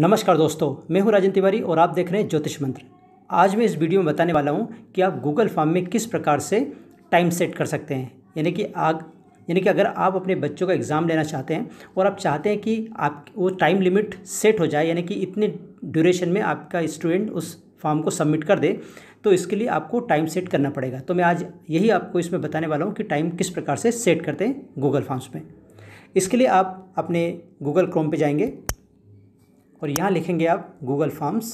नमस्कार दोस्तों, मैं हूं राजन तिवारी और आप देख रहे हैं ज्योतिष मंत्र। आज मैं इस वीडियो में बताने वाला हूं कि आप गूगल फॉर्म में किस प्रकार से टाइम सेट कर सकते हैं। यानी कि अगर आप अपने बच्चों का एग्ज़ाम लेना चाहते हैं और आप चाहते हैं कि आप वो टाइम लिमिट सेट हो जाए, यानी कि इतने ड्यूरेशन में आपका स्टूडेंट उस फॉर्म को सबमिट कर दे, तो इसके लिए आपको टाइम सेट करना पड़ेगा। तो मैं आज यही आपको इसमें बताने वाला हूँ कि टाइम किस प्रकार से सेट करते हैं गूगल फॉर्म्स में। इसके लिए आप अपने गूगल क्रोम पर जाएंगे और यहाँ लिखेंगे आप गूगल फॉर्म्स।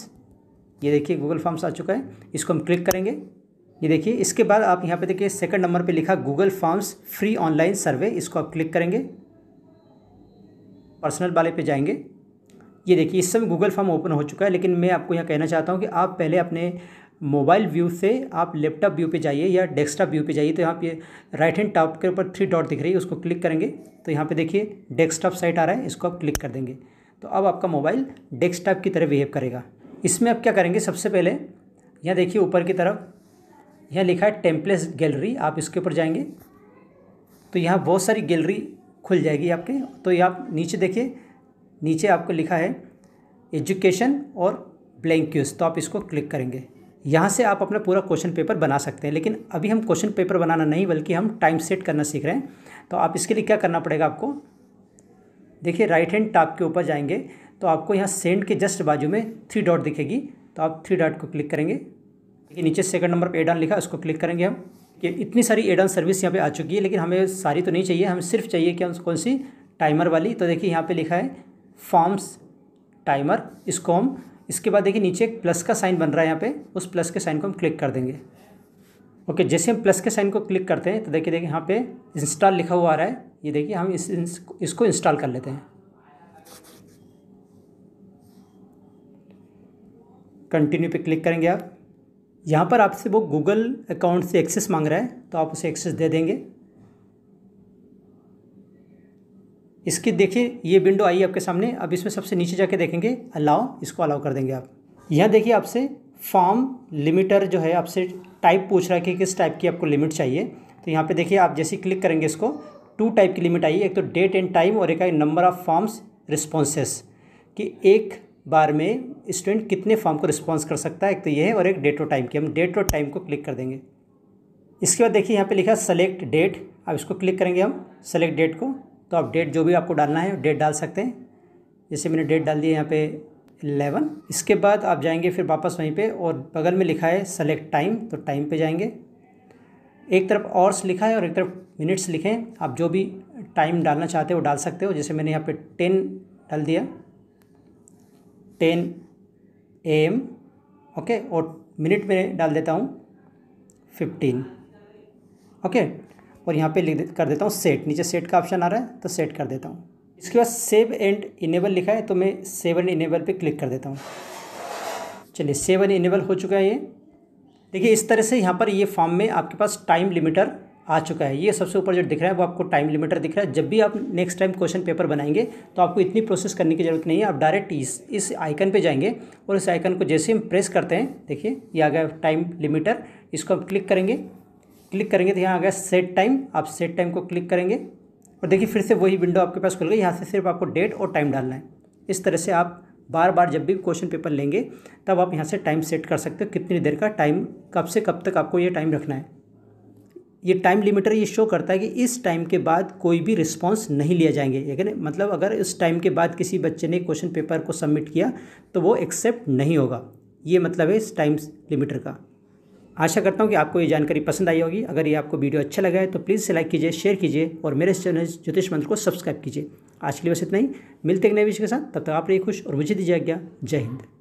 ये देखिए गूगल फॉर्म्स आ चुका है, इसको हम क्लिक करेंगे। ये देखिए, इसके बाद आप यहाँ पे देखिए सेकंड नंबर पे लिखा Google forms free online survey, इसको आप क्लिक करेंगे। पर्सनल वाले पे जाएंगे। ये देखिए इस समय गूगल फॉर्म ओपन हो चुका है, लेकिन मैं आपको यहाँ कहना चाहता हूँ कि आप पहले अपने मोबाइल व्यू से आप लैपटॉप व्यू पे जाइए या डेस्कटॉप व्यू पे जाइए। तो यहाँ पे राइट हैंड टॉप के ऊपर 3 डॉट दिख रही है, उसको क्लिक करेंगे तो यहाँ पे देखिए डेस्कटॉप साइट आ रहा है, इसको आप क्लिक कर देंगे। तो अब आपका मोबाइल डेस्कटॉप की तरह बिहेव करेगा। इसमें आप क्या करेंगे, सबसे पहले यहाँ देखिए ऊपर की तरफ यहाँ लिखा है टेम्पलेट्स गैलरी, आप इसके ऊपर जाएंगे तो यहाँ बहुत सारी गैलरी खुल जाएगी आपके। तो ये आप नीचे देखिए, नीचे आपको लिखा है एजुकेशन और ब्लैंक क्वेश्चन, तो आप इसको क्लिक करेंगे। यहाँ से आप अपना पूरा क्वेश्चन पेपर बना सकते हैं, लेकिन अभी हम क्वेश्चन पेपर बनाना नहीं बल्कि हम टाइम सेट करना सीख रहे हैं। तो आप इसके लिए क्या करना पड़ेगा, आपको देखिए राइट हैंड टॉप के ऊपर जाएंगे तो आपको यहाँ सेंड के जस्ट बाजू में 3 डॉट दिखेगी, तो आप 3 डॉट को क्लिक करेंगे। देखिए नीचे सेकंड नंबर पे एडन लिखा, उसको क्लिक करेंगे हम। कि इतनी सारी एडन सर्विस यहाँ पे आ चुकी है, लेकिन हमें सारी तो नहीं चाहिए, हमें सिर्फ चाहिए कि हम कौन सी टाइमर वाली। तो देखिए यहाँ पर लिखा है फॉर्म्स टाइमर, इसको हम इसके बाद देखिए नीचे एक प्लस का साइन बन रहा है, यहाँ पर उस प्लस के साइन को हम क्लिक कर देंगे। ओके, जैसे हम प्लस के साइन को क्लिक करते हैं तो देखिए यहाँ पे इंस्टॉल लिखा हुआ आ रहा है। ये देखिए हम इसको इंस्टॉल कर लेते हैं। कंटिन्यू पे क्लिक करेंगे आप। यहाँ पर आपसे वो गूगल अकाउंट से एक्सेस मांग रहा है, तो आप उसे एक्सेस दे देंगे। इसकी देखिए ये विंडो आई आपके सामने। अब इसमें सबसे नीचे जाके देखेंगे अलाउ, इसको अलाउ कर देंगे आप। यहाँ देखिए आपसे फॉर्म लिमिटर जो है, आपसे टाइप पूछ रहा है कि किस टाइप की आपको लिमिट चाहिए। तो यहाँ पे देखिए आप जैसे क्लिक करेंगे इसको 2 टाइप की लिमिट आई है, एक तो डेट एंड टाइम और एक है नंबर ऑफ़ फॉर्म्स रिस्पॉन्सेस, कि एक बार में स्टूडेंट कितने फॉर्म को रिस्पॉन्स कर सकता है, एक तो ये है, और एक डेट और टाइम की। हम डेट और टाइम को क्लिक कर देंगे। इसके बाद देखिए यहाँ पे लिखा सेलेक्ट डेट, अब इसको क्लिक करेंगे हम सेलेक्ट डेट को। तो आप डेट जो भी आपको डालना है डेट डाल सकते हैं, जैसे मैंने डेट डाल दी यहाँ पर 11। इसके बाद आप जाएंगे फिर वापस वहीं पे और बगल में लिखा है सेलेक्ट टाइम, तो टाइम पे जाएंगे। एक तरफ आवर्स लिखा है और एक तरफ मिनट्स लिखे हैं, आप जो भी टाइम डालना चाहते हो डाल सकते हो। जैसे मैंने यहाँ पे 10 डाल दिया, 10 AM। ओके, और मिनट में डाल देता हूँ 15। ओके, और यहाँ पे कर देता हूँ सेट, नीचे सेट का ऑप्शन आ रहा है तो सेट कर देता हूँ। इसके बाद सेव एंड इनेबल लिखा है, तो मैं सेव एंड इनेबल पे क्लिक कर देता हूँ। चलिए सेव एंड इनेबल हो चुका है ये। देखिए इस तरह से यहाँ पर ये फॉर्म में आपके पास टाइम लिमिटर आ चुका है। ये सबसे ऊपर जो दिख रहा है वो आपको टाइम लिमिटर दिख रहा है। जब भी आप नेक्स्ट टाइम क्वेश्चन पेपर बनाएंगे तो आपको इतनी प्रोसेस करने की ज़रूरत नहीं है। आप डायरेक्ट इस आइकन पे जाएंगे और इस आइकन को जैसे हम प्रेस करते हैं, देखिए ये आ गया टाइम लिमिटर, इसको आप क्लिक करेंगे। क्लिक करेंगे तो यहाँ आ गया सेट टाइम, आप सेट टाइम को क्लिक करेंगे और देखिए फिर से वही विंडो आपके पास खुल गई। यहाँ से सिर्फ आपको डेट और टाइम डालना है। इस तरह से आप बार बार जब भी क्वेश्चन पेपर लेंगे तब आप यहाँ से टाइम सेट कर सकते हो, कितनी देर का टाइम, कब से कब तक आपको ये टाइम रखना है। ये टाइम लिमिटर ये शो करता है कि इस टाइम के बाद कोई भी रिस्पॉन्स नहीं लिया जाएंगे, यानी मतलब अगर इस टाइम के बाद किसी बच्चे ने क्वेश्चन पेपर को सबमिट किया तो वो एक्सेप्ट नहीं होगा, ये मतलब है इस टाइम लिमिटर का। आशा करता हूँ कि आपको ये जानकारी पसंद आई होगी। अगर ये आपको वीडियो अच्छा लगा है तो प्लीज़ लाइक कीजिए, शेयर कीजिए और मेरे चैनल ज्योतिष मंत्र को सब्सक्राइब कीजिए। आज के लिए बस इतना ही, मिलते हैं नए विषय के साथ, तब तक आप रहिए खुश और मुझे दीजिए आज्ञा। जय हिंद।